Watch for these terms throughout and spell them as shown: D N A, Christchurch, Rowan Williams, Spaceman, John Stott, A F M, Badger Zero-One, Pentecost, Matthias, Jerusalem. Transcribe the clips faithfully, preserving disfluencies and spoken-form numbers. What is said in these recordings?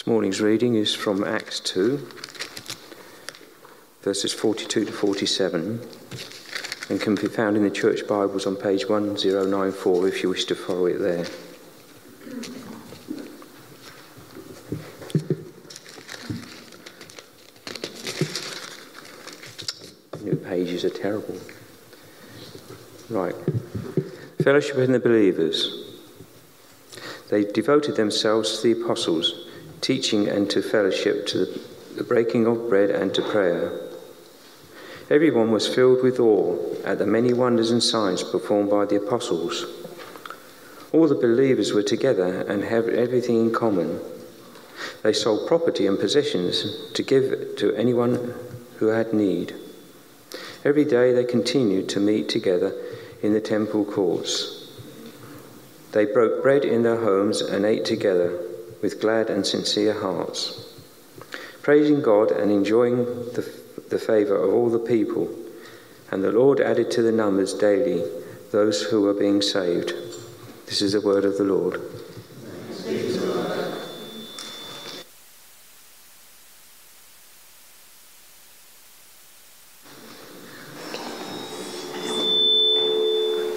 This morning's reading is from Acts two, verses forty-two to forty-seven, and can be found in the Church Bibles on page one oh nine four if you wish to follow it there. New pages are terrible. Right. Fellowship in the believers. They devoted themselves to the apostles, teaching and to fellowship, to the, the breaking of bread and to prayer. Everyone was filled with awe at the many wonders and signs performed by the apostles. All the believers were together and had everything in common. They sold property and possessions to give to anyone who had need. Every day they continued to meet together in the temple courts. They broke bread in their homes and ate together with glad and sincere hearts, praising God and enjoying the, the favour of all the people. And the Lord added to the numbers daily those who were being saved. This is the word of the Lord.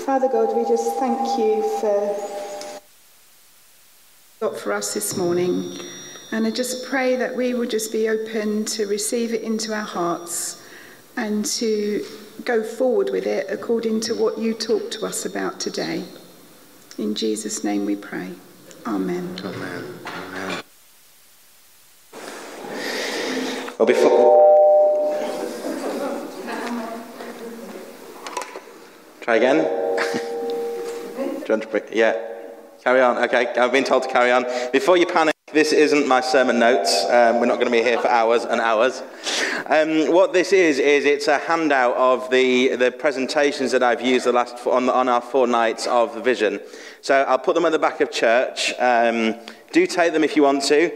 Father God, we just thank you for for us this morning, and I just pray that we will just be open to receive it into our hearts and to go forward with it according to what you talk to us about today. In Jesus' name we pray. Amen. Amen. Amen. Well, before... Try again. Do you want to bring... Yeah. Carry on, okay, I've been told to carry on. Before you panic, this isn't my sermon notes. Um, we're not going to be here for hours and hours. Um, what this is, is it's a handout of the, the presentations that I've used the last on, on our four nights of the vision. So I'll put them at the back of church. Um, do take them if you want to.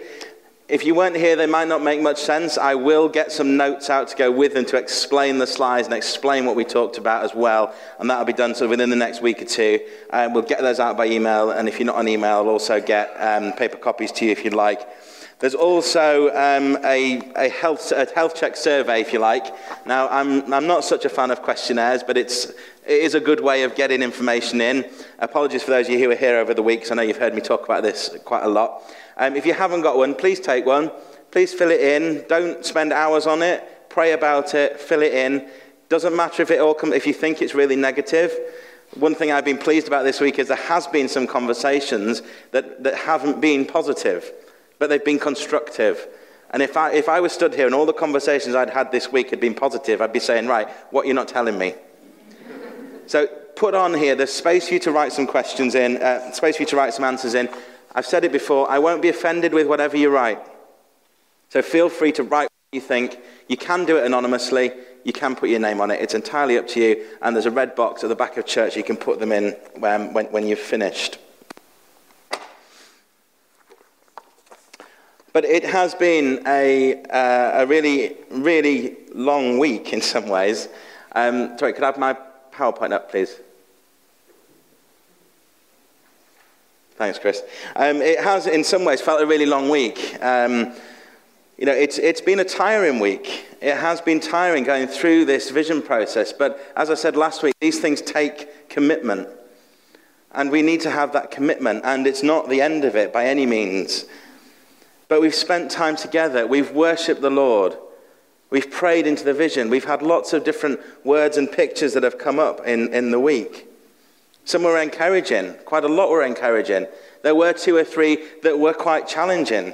If you weren't here, they might not make much sense. I will get some notes out to go with them to explain the slides and explain what we talked about as well. And that'll be done sort of within the next week or two. Um, we'll get those out by email. And if you're not on email, I'll also get um, paper copies to you if you'd like. There's also um, a, a, health, a health check survey, if you like. Now, I'm, I'm not such a fan of questionnaires, but it's, it is a good way of getting information in. Apologies for those of you who were here over the weeks. I know you've heard me talk about this quite a lot. Um, if you haven't got one, please take one. Please fill it in. Don't spend hours on it. Pray about it. Fill it in. Doesn't matter if it all come, if you think it's really negative. One thing I've been pleased about this week is there has been some conversations that, that haven't been positive, but they've been constructive. And if I, if I was stood here and all the conversations I'd had this week had been positive, I'd be saying, right, what you're not telling me. So put on here, there's space for you to write some questions in, uh, space for you to write some answers in. I've said it before, I won't be offended with whatever you write. So feel free to write what you think. You can do it anonymously. You can put your name on it. It's entirely up to you. And there's a red box at the back of church. You can put them in um, when, when you've finished. But it has been a, uh, a really, really long week in some ways. Um, sorry, could I have my PowerPoint up, please? Thanks, Chris. Um, it has, in some ways, felt a really long week. Um, you know, it's, it's been a tiring week. It has been tiring going through this vision process. But as I said last week, these things take commitment. And we need to have that commitment. And it's not the end of it by any means. But we've spent time together. We've worshipped the Lord. We've prayed into the vision. We've had lots of different words and pictures that have come up in, in the week. Some were encouraging. Quite a lot were encouraging. There were two or three that were quite challenging,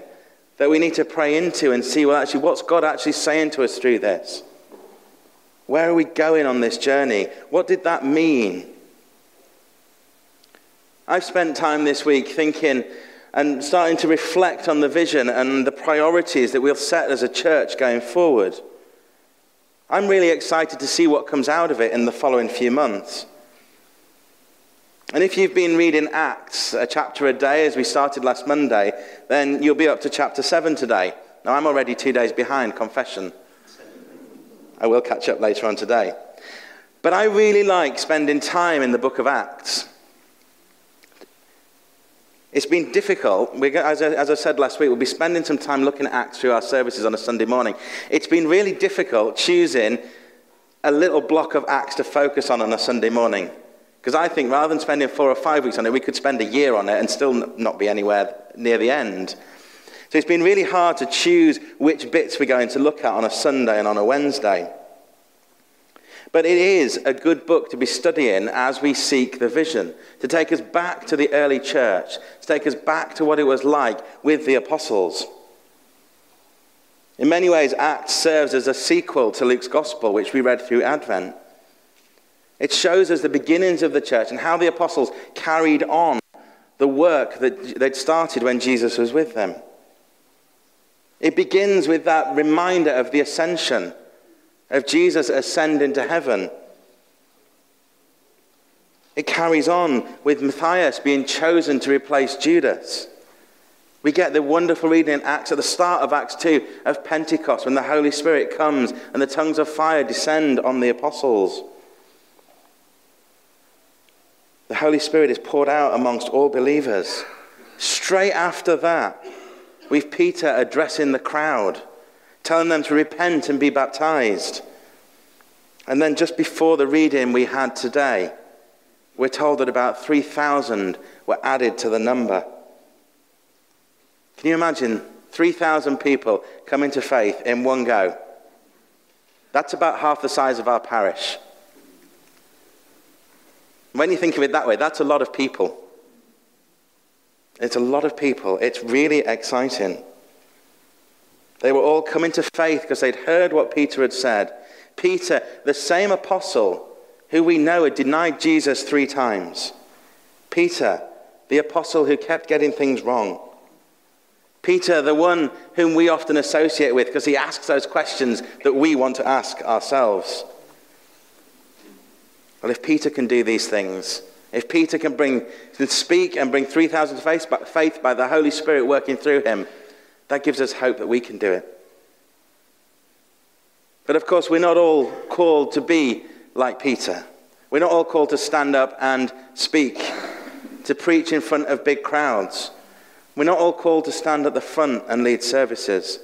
that we need to pray into and see, well, actually, what's God actually saying to us through this? Where are we going on this journey? What did that mean? I've spent time this week thinking and starting to reflect on the vision and the priorities that we'll set as a church going forward. I'm really excited to see what comes out of it in the following few months. And if you've been reading Acts, a chapter a day, as we started last Monday, then you'll be up to chapter seven today. Now, I'm already two days behind, confession. I will catch up later on today. But I really like spending time in the book of Acts. It's been difficult. We're, as, I, as I said last week, we'll be spending some time looking at Acts through our services on a Sunday morning. It's been really difficult choosing a little block of Acts to focus on on a Sunday morning. Because I think rather than spending four or five weeks on it, we could spend a year on it and still not be anywhere near the end. So it's been really hard to choose which bits we're going to look at on a Sunday and on a Wednesday. But it is a good book to be studying as we seek the vision, to take us back to the early church, to take us back to what it was like with the apostles. In many ways, Acts serves as a sequel to Luke's Gospel, which we read through Advent. It shows us the beginnings of the church and how the apostles carried on the work that they'd started when Jesus was with them. It begins with that reminder of the ascension, of Jesus ascending to heaven. It carries on with Matthias being chosen to replace Judas. We get the wonderful reading in Acts at the start of Acts two of Pentecost, when the Holy Spirit comes and the tongues of fire descend on the apostles. The Holy Spirit is poured out amongst all believers. Straight after that, we've Peter addressing the crowd, telling them to repent and be baptized. And then just before the reading we had today, we're told that about three thousand were added to the number. Can you imagine three thousand people coming to faith in one go? That's about half the size of our parish. When you think of it that way, that's a lot of people. It's a lot of people. It's really exciting. They were all coming to faith because they'd heard what Peter had said. Peter, the same apostle who we know had denied Jesus three times. Peter, the apostle who kept getting things wrong. Peter, the one whom we often associate with because he asks those questions that we want to ask ourselves. Well, if Peter can do these things, if Peter can bring, can speak and bring three thousand to faith by the Holy Spirit working through him, that gives us hope that we can do it. But of course, we're not all called to be like Peter. We're not all called to stand up and speak, to preach in front of big crowds. We're not all called to stand at the front and lead services.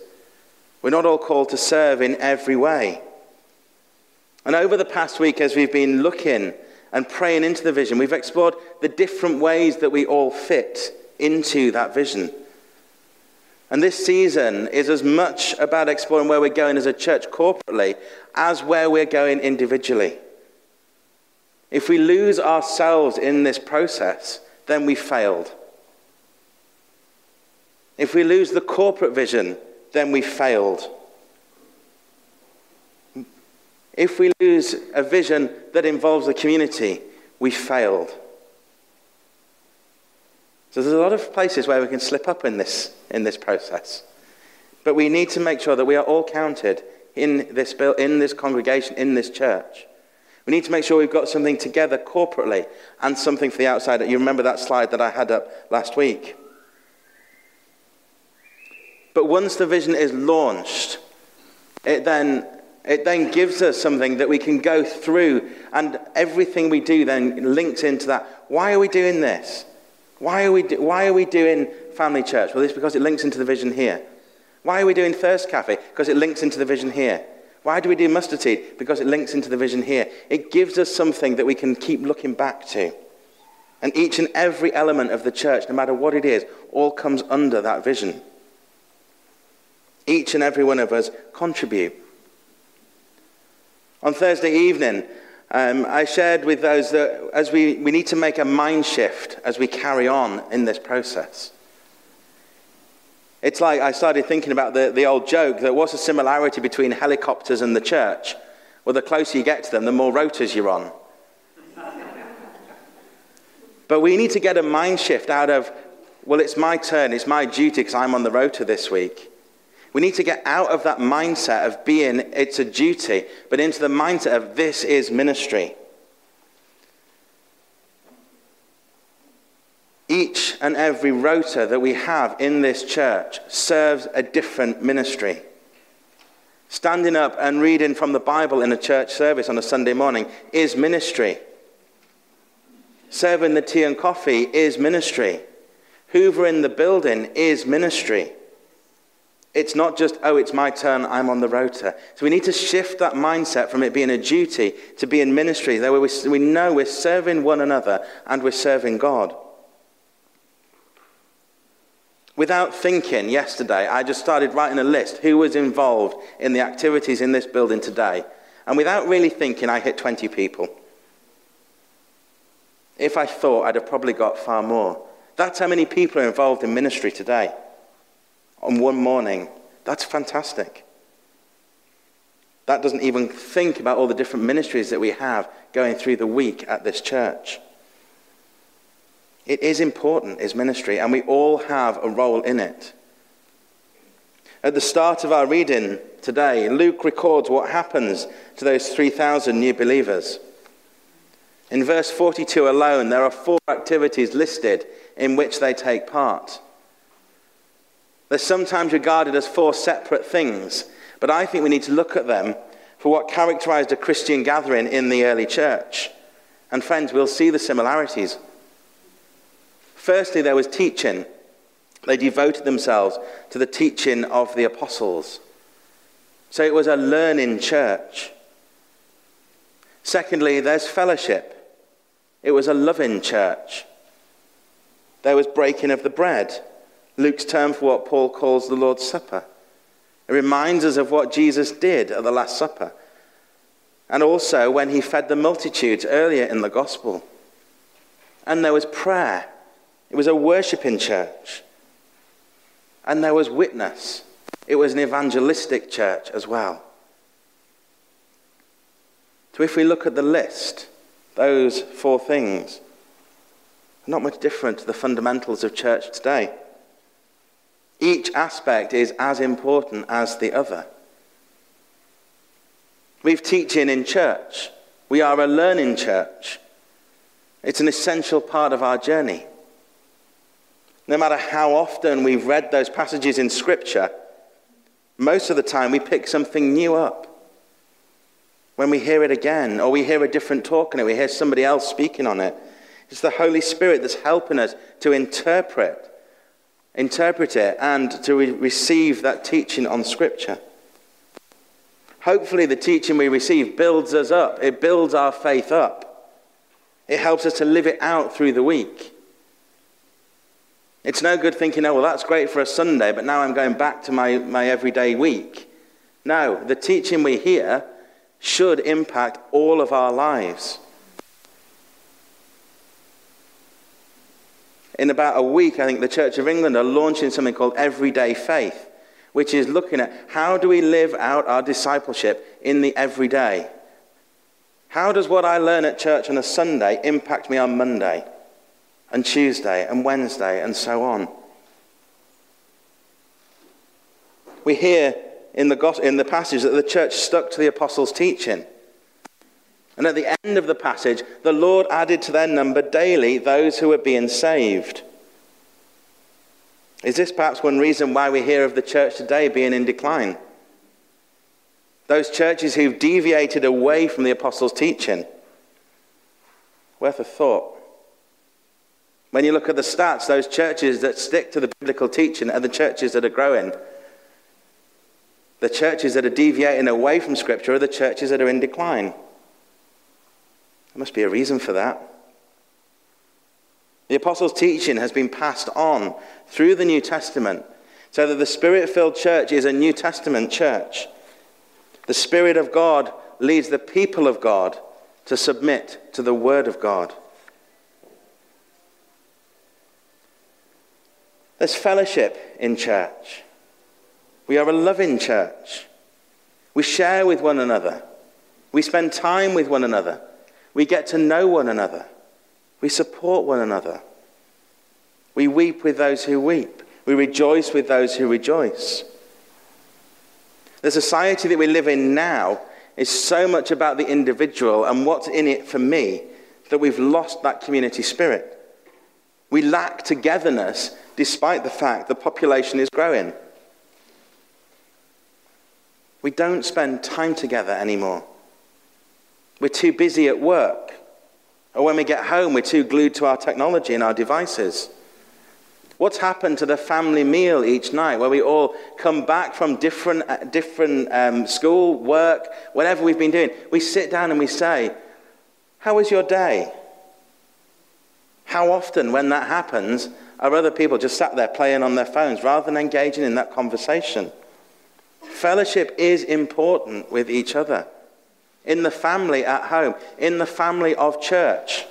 We're not all called to serve in every way. And over the past week, as we've been looking and praying into the vision, we've explored the different ways that we all fit into that vision. And this season is as much about exploring where we're going as a church corporately as where we're going individually. If we lose ourselves in this process, then we failed. If we lose the corporate vision, then we failed. If we lose a vision that involves the community, we failed. So there's a lot of places where we can slip up in this, in this process. But we need to make sure that we are all counted in this, in this congregation, in this church. We need to make sure we've got something together corporately and something for the outside. You remember that slide that I had up last week. But once the vision is launched, it then, it then gives us something that we can go through, and everything we do then links into that. Why are we doing this? Why are we do, why are we doing family church? Well, it's because it links into the vision here. Why are we doing Thirst Cafe? Because it links into the vision here. Why do we do Mustard Seed? Because it links into the vision here. It gives us something that we can keep looking back to. And each and every element of the church, no matter what it is, all comes under that vision. Each and every one of us contribute. On Thursday evening, Um, I shared with those that as we, we need to make a mind shift as we carry on in this process. It's like I started thinking about the, the old joke that what's the similarity between helicopters and the church? Well, the closer you get to them, the more rotors you're on. But we need to get a mind shift out of, well, it's my turn, it's my duty because I'm on the rotor this week. We need to get out of that mindset of being, it's a duty, but into the mindset of this is ministry. Each and every rota that we have in this church serves a different ministry. Standing up and reading from the Bible in a church service on a Sunday morning is ministry. Serving the tea and coffee is ministry. hoovering the building is ministry. It's not just, oh, it's my turn, I'm on the rota. So we need to shift that mindset from it being a duty to being ministry, that we, we know we're serving one another and we're serving God. Without thinking, yesterday, I just started writing a list who was involved in the activities in this building today. And without really thinking, I hit twenty people. If I thought, I'd have probably got far more. That's how many people are involved in ministry today. On one morning. That's fantastic. That doesn't even think about all the different ministries that we have going through the week at this church. It is important, is ministry, and we all have a role in it. At the start of our reading today, Luke records what happens to those three thousand new believers. In verse forty-two alone, there are four activities listed in which they take part. They're sometimes regarded as four separate things, but I think we need to look at them for what characterized a Christian gathering in the early church. And friends, we'll see the similarities. Firstly, there was teaching. They devoted themselves to the teaching of the apostles. So it was a learning church. Secondly, there's fellowship. It was a loving church. There was breaking of the bread. Luke's term for what Paul calls the Lord's Supper. It reminds us of what Jesus did at the Last Supper. And also when he fed the multitudes earlier in the gospel. And there was prayer. It was a worshipping church. And there was witness. It was an evangelistic church as well. So if we look at the list, those four things, not much different to the fundamentals of church today. Each aspect is as important as the other. We've teaching in church. We are a learning church. It's an essential part of our journey. No matter how often we've read those passages in Scripture, most of the time we pick something new up. When we hear it again, or we hear a different talk on it, we hear somebody else speaking on it. It's the Holy Spirit that's helping us to interpret Interpret it and to re receive that teaching on Scripture. Hopefully the teaching we receive builds us up. It builds our faith up. It helps us to live it out through the week. It's no good thinking, oh, well, that's great for a Sunday, but now I'm going back to my, my everyday week. No, the teaching we hear should impact all of our lives. In about a week, I think the Church of England are launching something called Everyday Faith, which is looking at how do we live out our discipleship in the everyday? How does what I learn at church on a Sunday impact me on Monday and Tuesday and Wednesday and so on? We hear in the, in the passage that the church stuck to the apostles' teaching. And at the end of the passage, the Lord added to their number daily those who were being saved. Is this perhaps one reason why we hear of the church today being in decline? Those churches who've deviated away from the apostles' teaching. Worth a thought. When you look at the stats, those churches that stick to the biblical teaching are the churches that are growing. The churches that are deviating away from Scripture are the churches that are in decline. There must be a reason for that. The apostles' teaching has been passed on through the New Testament so that the Spirit-filled church is a New Testament church. The Spirit of God leads the people of God to submit to the Word of God. There's fellowship in church. We are a loving church. We share with one another. We spend time with one another. We get to know one another. We support one another. We weep with those who weep. We rejoice with those who rejoice. The society that we live in now is so much about the individual and what's in it for me that we've lost that community spirit. We lack togetherness despite the fact the population is growing. We don't spend time together anymore. We're too busy at work. Or when we get home, we're too glued to our technology and our devices. What's happened to the family meal each night where we all come back from different, different um, school, work, whatever we've been doing? We sit down and we say, how was your day? How often when that happens are other people just sat there playing on their phones rather than engaging in that conversation? Fellowship is important with each other. In the family at home, in the family of church.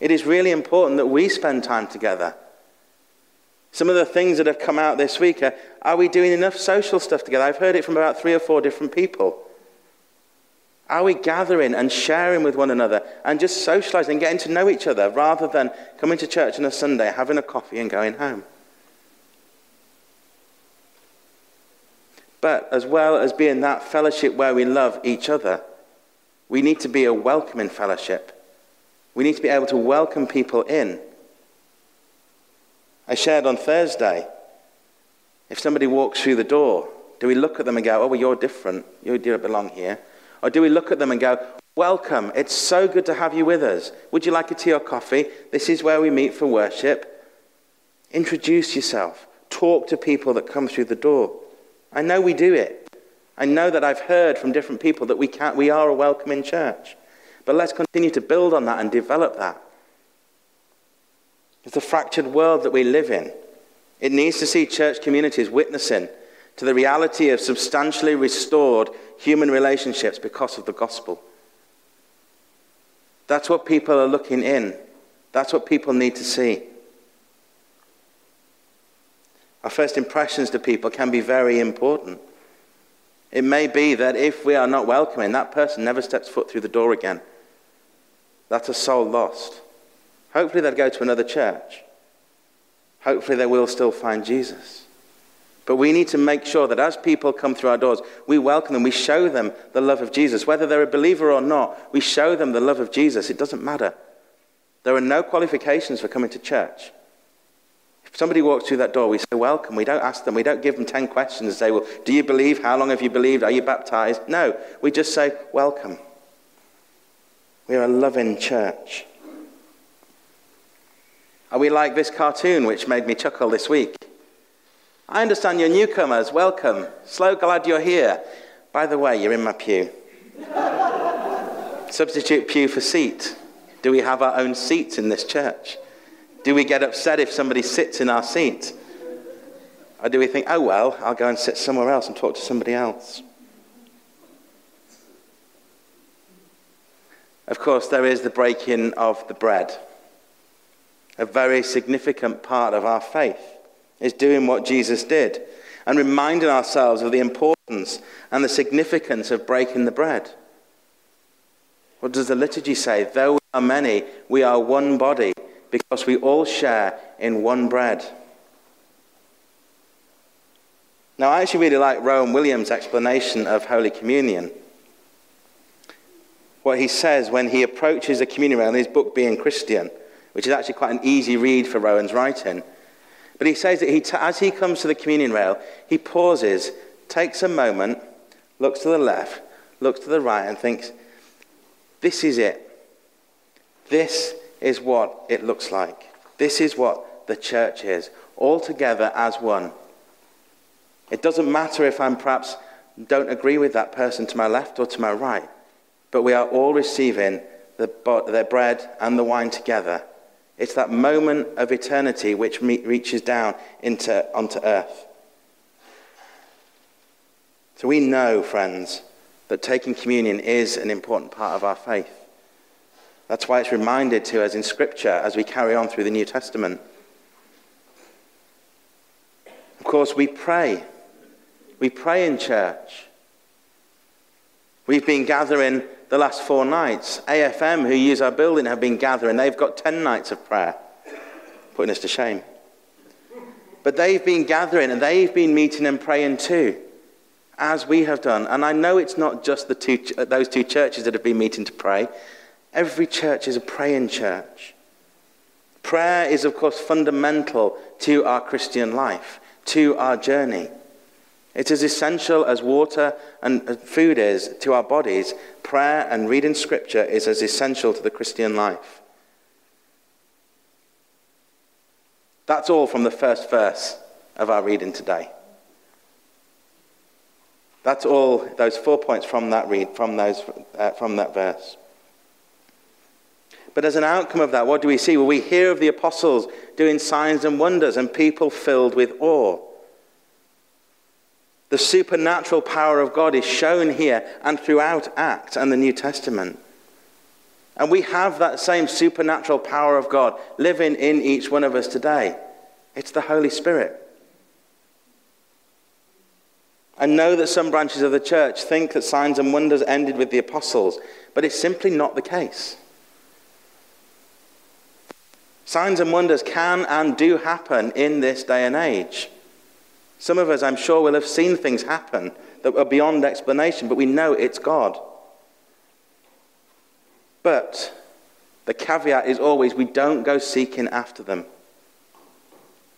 It is really important that we spend time together. Some of the things that have come out this week are, are we doing enough social stuff together? I've heard it from about three or four different people. Are we gathering and sharing with one another and just socializing and getting to know each other rather than coming to church on a Sunday, having a coffee and going home? But as well as being that fellowship where we love each other, we need to be a welcoming fellowship. We need to be able to welcome people in. I shared on Thursday, if somebody walks through the door, do we look at them and go, oh, well, you're different, you don't belong here? Or do we look at them and go, welcome, it's so good to have you with us. Would you like a tea or coffee? This is where we meet for worship. Introduce yourself. Talk to people that come through the door. I know we do it. I know that I've heard from different people that we can't, we are a welcoming church. But let's continue to build on that and develop that. It's a fractured world that we live in. It needs to see church communities witnessing to the reality of substantially restored human relationships because of the gospel. That's what people are looking in. That's what people need to see. Our first impressions to people can be very important. It may be that if we are not welcoming, that person never steps foot through the door again. That's a soul lost. Hopefully they'll go to another church. Hopefully they will still find Jesus. But we need to make sure that as people come through our doors, we welcome them, we show them the love of Jesus. Whether they're a believer or not, we show them the love of Jesus. It doesn't matter. There are no qualifications for coming to church. If somebody walks through that door, we say, welcome. We don't ask them, we don't give them ten questions and say, well, do you believe? How long have you believed? Are you baptized? No, we just say, welcome. We are a loving church. Are we like this cartoon which made me chuckle this week? I understand you're newcomers, welcome. So glad you're here. By the way, you're in my pew. Substitute pew for seat. Do we have our own seats in this church? Do we get upset if somebody sits in our seat? Or do we think, oh well, I'll go and sit somewhere else and talk to somebody else? Of course, there is the breaking of the bread. A very significant part of our faith is doing what Jesus did and reminding ourselves of the importance and the significance of breaking the bread. What does the liturgy say? Though we are many, we are one body because we all share in one bread. Now, I actually really like Rowan Williams' explanation of Holy Communion. What he says when he approaches the communion round, his book Being Christian, which is actually quite an easy read for Rowan's writing. But he says that he, as he comes to the communion rail, he pauses, takes a moment, looks to the left, looks to the right, and thinks, this is it. This is what it looks like. This is what the church is, all together as one. It doesn't matter if I perhaps don't agree with that person to my left or to my right, but we are all receiving the, the bread and the wine together. It's that moment of eternity which reaches down into, onto earth. So we know, friends, that taking communion is an important part of our faith. That's why it's reminded to us in Scripture as we carry on through the New Testament. Of course, we pray. We pray in church. We've been gathering the last four nights. A F M, who use our building, have been gathering. They've got ten nights of prayer, putting us to shame. But they've been gathering and they've been meeting and praying too, as we have done. And I know it's not just the two, those two churches that have been meeting to pray. Every church is a praying church. Prayer is, of course, fundamental to our Christian life, to our journey. It's as essential as water and food is to our bodies. Prayer and reading Scripture is as essential to the Christian life. That's all from the first verse of our reading today. That's all, those four points from that read, from, those, uh, from that verse. But as an outcome of that, what do we see? Well, we hear of the apostles doing signs and wonders and people filled with awe. The supernatural power of God is shown here and throughout Acts and the New Testament. And we have that same supernatural power of God living in each one of us today. It's the Holy Spirit. I know that some branches of the church think that signs and wonders ended with the apostles, but it's simply not the case. Signs and wonders can and do happen in this day and age. Some of us, I'm sure, will have seen things happen that are beyond explanation, but we know it's God. But the caveat is always we don't go seeking after them.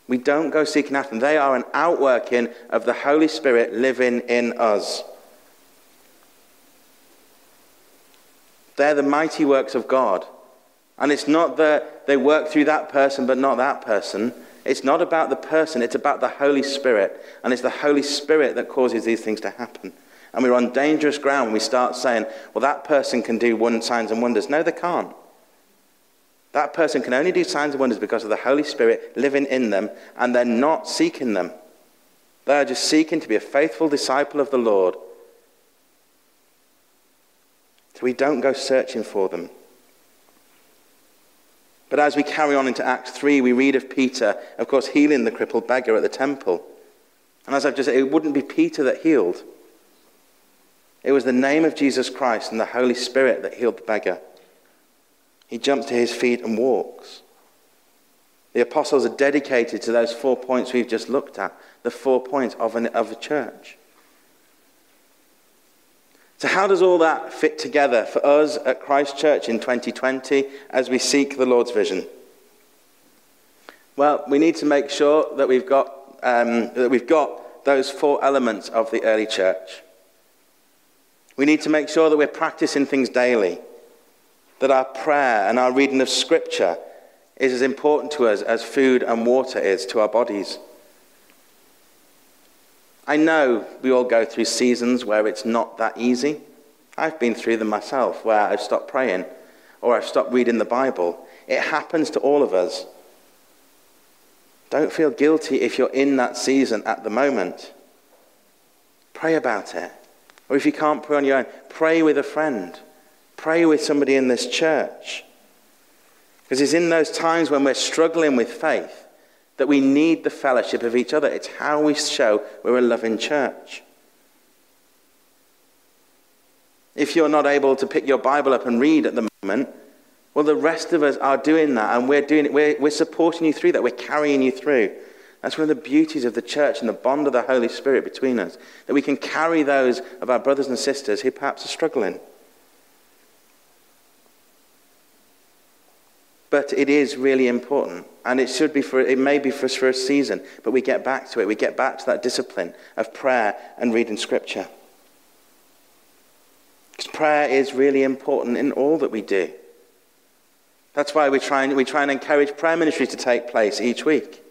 We don't go seeking after them. They are an outworking of the Holy Spirit living in us. They're the mighty works of God. And it's not that they work through that person but not that person. It's not about the person, it's about the Holy Spirit. And it's the Holy Spirit that causes these things to happen. And we're on dangerous ground when we start saying, well, that person can do one signs and wonders. No, they can't. That person can only do signs and wonders because of the Holy Spirit living in them, and they're not seeking them. They are just seeking to be a faithful disciple of the Lord. So we don't go searching for them. But as we carry on into Acts three, we read of Peter, of course, healing the crippled beggar at the temple. And as I've just said, it wouldn't be Peter that healed. It was the name of Jesus Christ and the Holy Spirit that healed the beggar. He jumps to his feet and walks. The apostles are dedicated to those four points we've just looked at, the four points of, an, of a church. So how does all that fit together for us at Christchurch in twenty twenty as we seek the Lord's vision? Well, we need to make sure that we've got, um, that we've got those four elements of the early church. We need to make sure that we're practicing things daily, that our prayer and our reading of Scripture is as important to us as food and water is to our bodies. I know we all go through seasons where it's not that easy. I've been through them myself, where I've stopped praying or I've stopped reading the Bible. It happens to all of us. Don't feel guilty if you're in that season at the moment. Pray about it. Or if you can't pray on your own, pray with a friend. Pray with somebody in this church. Because it's in those times when we're struggling with faith that we need the fellowship of each other. It's how we show we're a loving church. If you're not able to pick your Bible up and read at the moment, well, the rest of us are doing that, and we're doing it. We're, we're supporting you through that. We're carrying you through. That's one of the beauties of the church and the bond of the Holy Spirit between us, that we can carry those of our brothers and sisters who perhaps are struggling. But it is really important, and it should be for it may be for us for a season, but we get back to it. We get back to that discipline of prayer and reading Scripture. Because prayer is really important in all that we do. That's why we try and, we try and encourage prayer ministry to take place each week.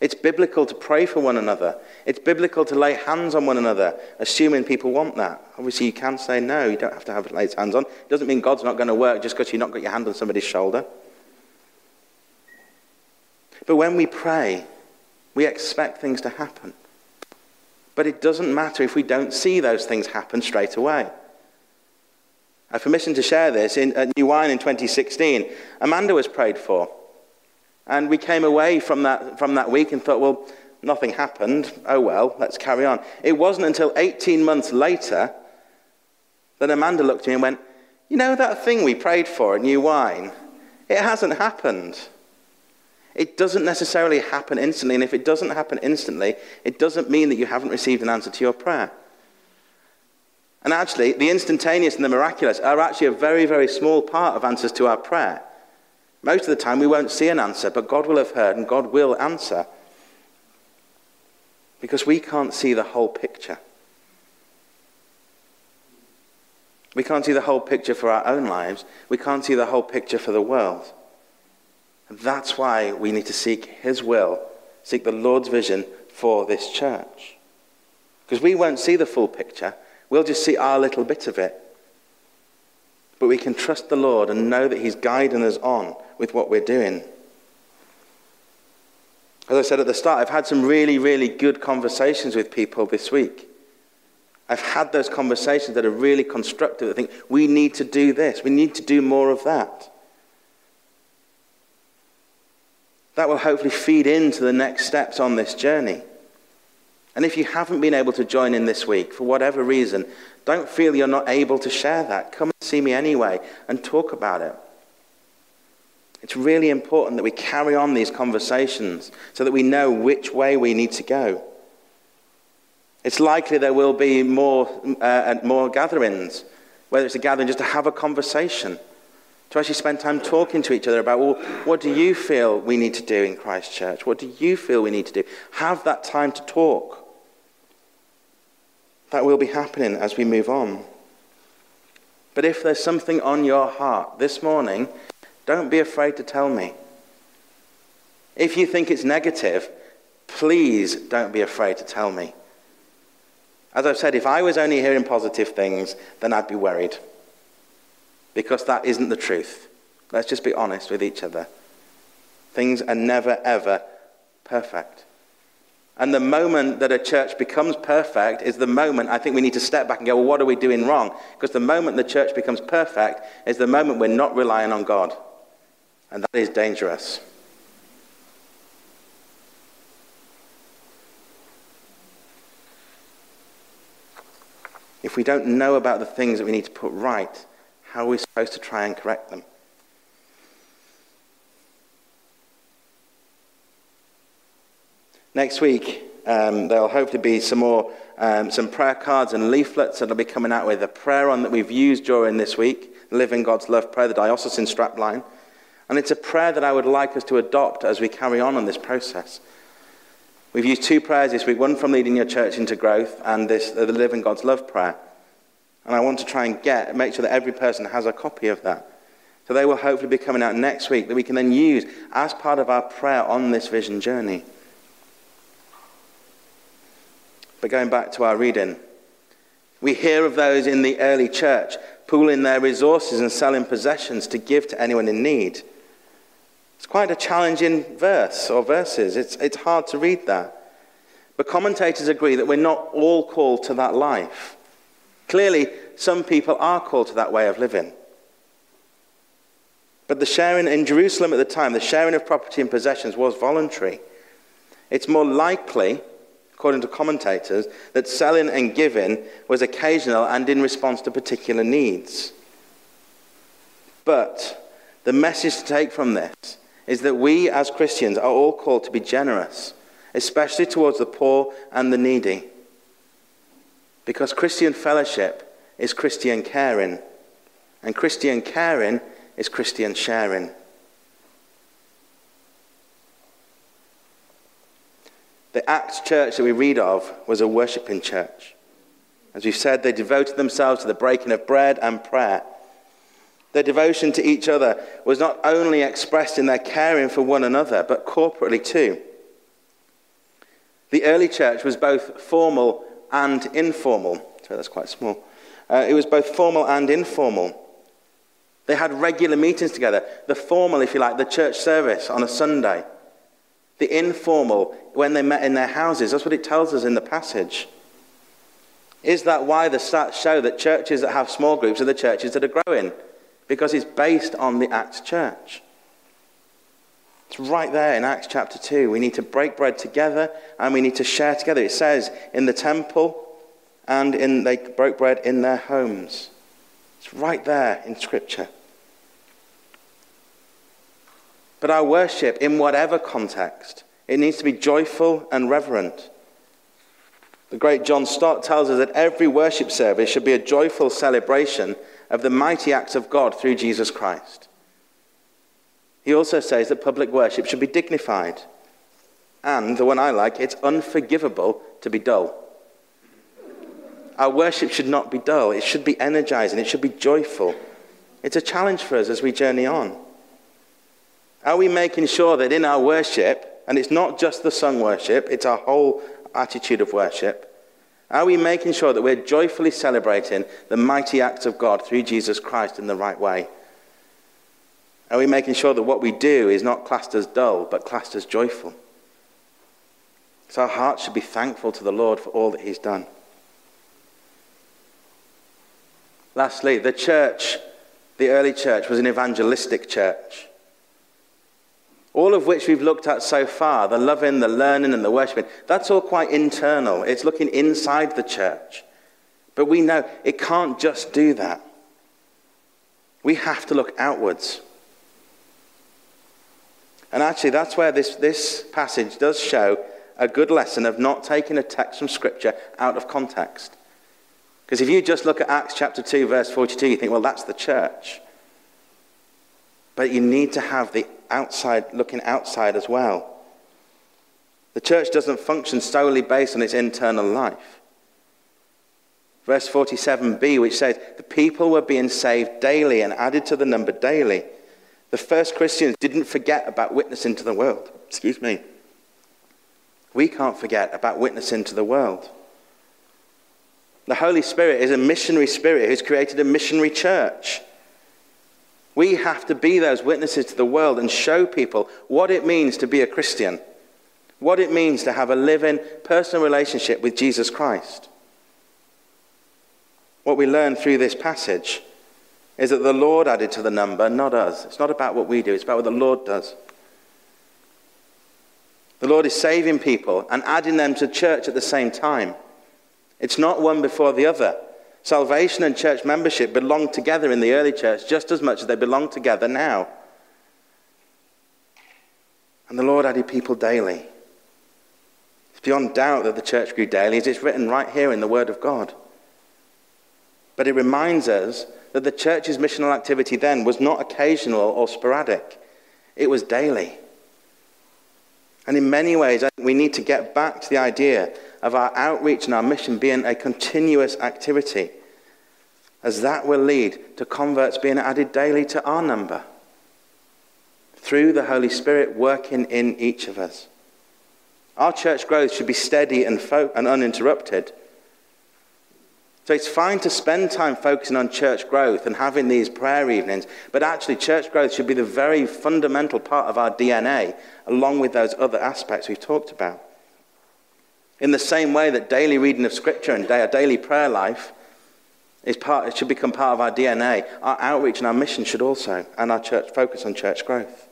It's biblical to pray for one another. It's biblical to lay hands on one another, assuming people want that. Obviously, you can say no, you don't have to have laid hands on. It doesn't mean God's not going to work just because you've not got your hand on somebody's shoulder. But when we pray, we expect things to happen. But it doesn't matter if we don't see those things happen straight away. I have permission to share this. In, at New Wine in twenty sixteen, Amanda was prayed for. And we came away from that, from that week and thought, well, nothing happened. Oh, well, let's carry on. It wasn't until eighteen months later that Amanda looked at me and went, you know that thing we prayed for at New Wine? It hasn't happened. It doesn't necessarily happen instantly, and if it doesn't happen instantly, it doesn't mean that you haven't received an answer to your prayer. And actually, the instantaneous and the miraculous are actually a very, very small part of answers to our prayer. Most of the time, we won't see an answer, but God will have heard, and God will answer. Because we can't see the whole picture. We can't see the whole picture for our own lives. We can't see the whole picture for the world. That's why we need to seek his will, seek the Lord's vision for this church. Because we won't see the full picture. We'll just see our little bit of it. But we can trust the Lord and know that he's guiding us on with what we're doing. As I said at the start, I've had some really, really good conversations with people this week. I've had those conversations that are really constructive. I think we need to do this. We need to do more of that. That will hopefully feed into the next steps on this journey. And if you haven't been able to join in this week, for whatever reason, don't feel you're not able to share that. Come and see me anyway and talk about it. It's really important that we carry on these conversations so that we know which way we need to go. It's likely there will be more uh, and more gatherings, whether it's a gathering just to have a conversation, to actually spend time talking to each other about, well, what do you feel we need to do in Christchurch? What do you feel we need to do? Have that time to talk. That will be happening as we move on. But if there's something on your heart this morning, don't be afraid to tell me. If you think it's negative, please don't be afraid to tell me. As I've said, if I was only hearing positive things, then I'd be worried. Because that isn't the truth. Let's just be honest with each other. Things are never, ever perfect. And the moment that a church becomes perfect is the moment I think we need to step back and go, well, what are we doing wrong? Because the moment the church becomes perfect is the moment we're not relying on God. And that is dangerous. If we don't know about the things that we need to put right, how are we supposed to try and correct them? Next week, um, there'll hopefully be some more, um, some prayer cards and leaflets that I'll be coming out with, a prayer on that we've used during this week, Living God's Love Prayer, the Diocesan Strapline. And it's a prayer that I would like us to adopt as we carry on on this process. We've used two prayers this week, one from Leading Your Church into Growth and this, the Living God's Love prayer. And I want to try and get, make sure that every person has a copy of that. So they will hopefully be coming out next week that we can then use as part of our prayer on this vision journey. But going back to our reading, we hear of those in the early church pooling their resources and selling possessions to give to anyone in need. It's quite a challenging verse or verses. It's, it's hard to read that. But commentators agree that we're not all called to that life. Clearly, some people are called to that way of living. But the sharing in Jerusalem at the time, the sharing of property and possessions was voluntary. It's more likely, according to commentators, that selling and giving was occasional and in response to particular needs. But the message to take from this is that we as Christians are all called to be generous, especially towards the poor and the needy. Because Christian fellowship is Christian caring, and Christian caring is Christian sharing. The Acts church that we read of was a worshipping church. As we've said, they devoted themselves to the breaking of bread and prayer. Their devotion to each other was not only expressed in their caring for one another, but corporately too. The early church was both formal and informal. Sorry, that's quite small. Uh, it was both formal and informal. They had regular meetings together. The formal, if you like, the church service on a Sunday. The informal, when they met in their houses. That's what it tells us in the passage. Is that why the stats show that churches that have small groups are the churches that are growing? Because it's based on the Acts church. It's right there in Acts chapter two. We need to break bread together and we need to share together. It says in the temple and in they broke bread in their homes. It's right there in Scripture. But our worship, in whatever context, it needs to be joyful and reverent. The great John Stott tells us that every worship service should be a joyful celebration of the mighty acts of God through Jesus Christ. He also says that public worship should be dignified. And, the one I like, it's unforgivable to be dull. Our worship should not be dull. It should be energizing. It should be joyful. It's a challenge for us as we journey on. Are we making sure that in our worship, and it's not just the sung worship, it's our whole attitude of worship, are we making sure that we're joyfully celebrating the mighty acts of God through Jesus Christ in the right way? Are we making sure that what we do is not classed as dull, but classed as joyful? So our hearts should be thankful to the Lord for all that he's done. Lastly, the church, the early church, was an evangelistic church. All of which we've looked at so far, the loving, the learning, and the worshiping, that's all quite internal. It's looking inside the church. But we know it can't just do that. We have to look outwards. And actually, that's where this, this passage does show a good lesson of not taking a text from Scripture out of context. Because if you just look at Acts chapter two, verse forty-two, you think, well, that's the church. But you need to have the outside, looking outside as well. The church doesn't function solely based on its internal life. Verse forty-seven b, which says, the people were being saved daily and added to the number daily. The first Christians didn't forget about witnessing to the world. Excuse me. We can't forget about witnessing to the world. The Holy Spirit is a missionary spirit who's created a missionary church. We have to be those witnesses to the world and show people what it means to be a Christian, what it means to have a living, personal relationship with Jesus Christ. What we learn through this passage is that the Lord added to the number, not us. It's not about what we do, it's about what the Lord does. The Lord is saving people and adding them to church at the same time. It's not one before the other. Salvation and church membership belong together in the early church just as much as they belong together now. And the Lord added people daily. It's beyond doubt that the church grew daily, as it's written right here in the Word of God. But it reminds us that the church's missional activity then was not occasional or sporadic. It was daily. And in many ways, I think we need to get back to the idea of our outreach and our mission being a continuous activity, as that will lead to converts being added daily to our number through the Holy Spirit working in each of us. Our church growth should be steady and, fo- and uninterrupted. So it's fine to spend time focusing on church growth and having these prayer evenings, but actually church growth should be the very fundamental part of our D N A, along with those other aspects we've talked about. In the same way that daily reading of Scripture and our daily prayer life is part, it should become part of our D N A, our outreach and our mission should also, and our church focus on church growth.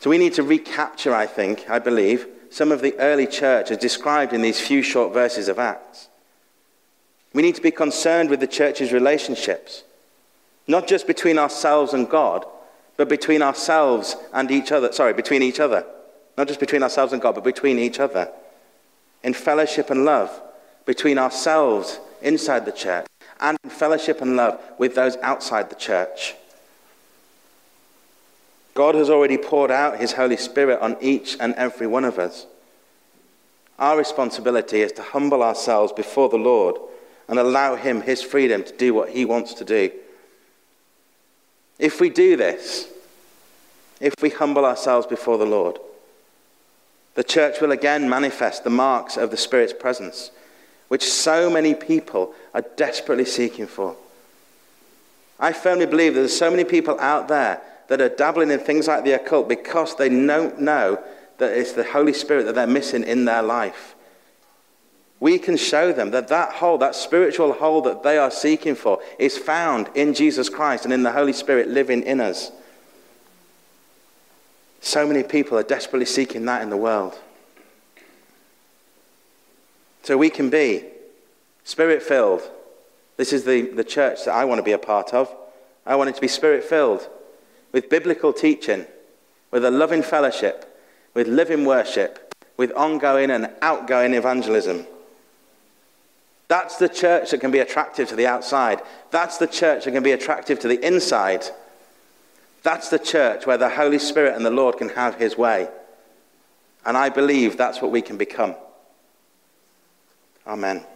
So we need to recapture, I think, I believe, some of the early church as described in these few short verses of Acts. We need to be concerned with the church's relationships, not just between ourselves and God, but between ourselves and each other. Sorry, between each other. Not just between ourselves and God, but between each other. In fellowship and love, between ourselves inside the church, and in fellowship and love with those outside the church. God has already poured out his Holy Spirit on each and every one of us. Our responsibility is to humble ourselves before the Lord and allow him his freedom to do what he wants to do. If we do this, if we humble ourselves before the Lord, the church will again manifest the marks of the Spirit's presence, which so many people are desperately seeking for. I firmly believe that there's so many people out there that are dabbling in things like the occult because they don't know that it's the Holy Spirit that they're missing in their life. We can show them that that hole, that spiritual hole that they are seeking for, is found in Jesus Christ and in the Holy Spirit living in us. So many people are desperately seeking that in the world. So we can be Spirit-filled. This is the, the church that I want to be a part of. I want it to be Spirit-filled, with biblical teaching, with a loving fellowship, with living worship, with ongoing and outgoing evangelism. That's the church that can be attractive to the outside. That's the church that can be attractive to the inside. That's the church where the Holy Spirit and the Lord can have his way. And I believe that's what we can become. Amen.